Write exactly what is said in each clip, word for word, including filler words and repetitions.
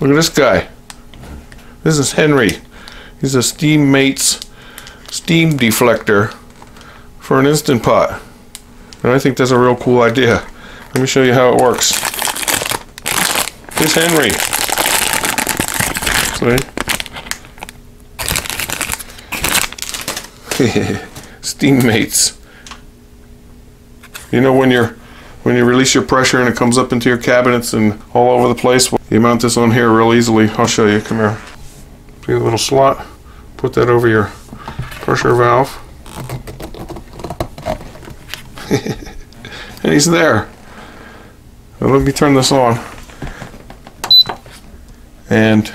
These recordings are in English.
Look at this guy. This is Henry. He's a SteamMates steam deflector for an Instant Pot. And I think that's a real cool idea. Let me show you how it works. Here's Henry. SteamMates. You know when you're when you release your pressure and it comes up into your cabinets and all over the place? Well, you mount this on here real easily. I'll show you. Come here. See the little slot? Put that over your pressure valve. And he's there. Now let me turn this on and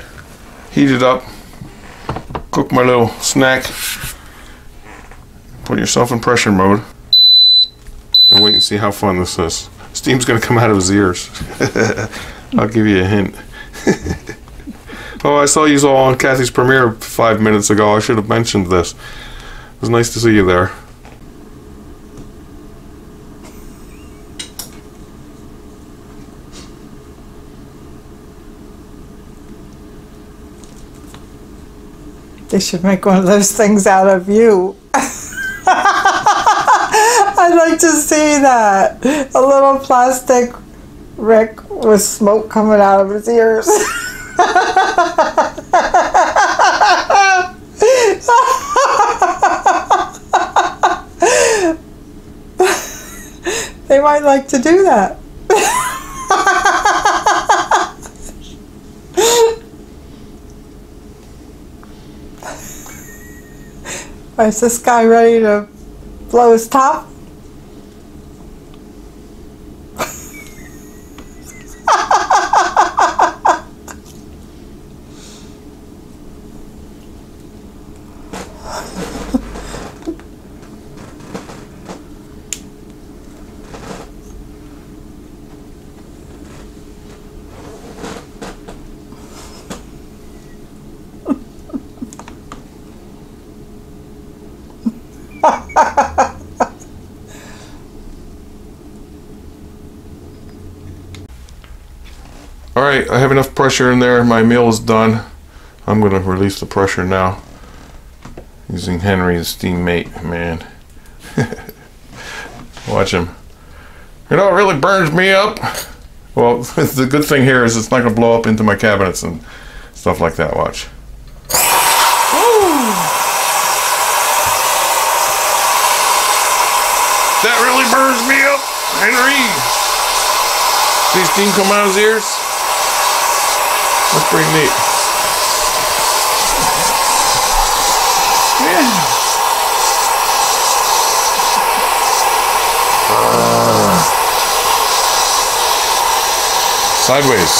heat it up. Cook my little snack. Put yourself in pressure mode. And wait and see how fun this is. Steam's gonna come out of his ears. I'll give you a hint. Oh, I saw you all on Kathy's premiere five minutes ago. I should have mentioned this. It was nice to see you there. They should make one of those things out of you. I'd like to see that. A little plastic Rick with smoke coming out of his ears. They might like to do that. Is this guy ready to blow his top? Alright, I have enough pressure in there. My meal is done. I'm going to release the pressure now using Henry, the SteamMate, man. Watch him. You know, it really burns me up. Well, the good thing here is it's not going to blow up into my cabinets and stuff like that. Watch. That really burns me up, Henry. See steam come out of his ears? That's pretty neat. Yeah. Uh, sideways. Nice.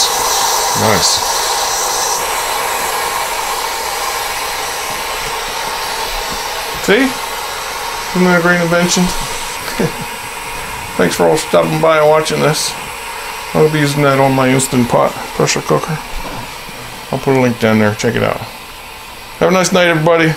See? Isn't that a great invention? Thanks for all stopping by and watching this. I'll be using that on my Instant Pot pressure cooker. I'll put a link down there. Check it out. Have a nice night, everybody.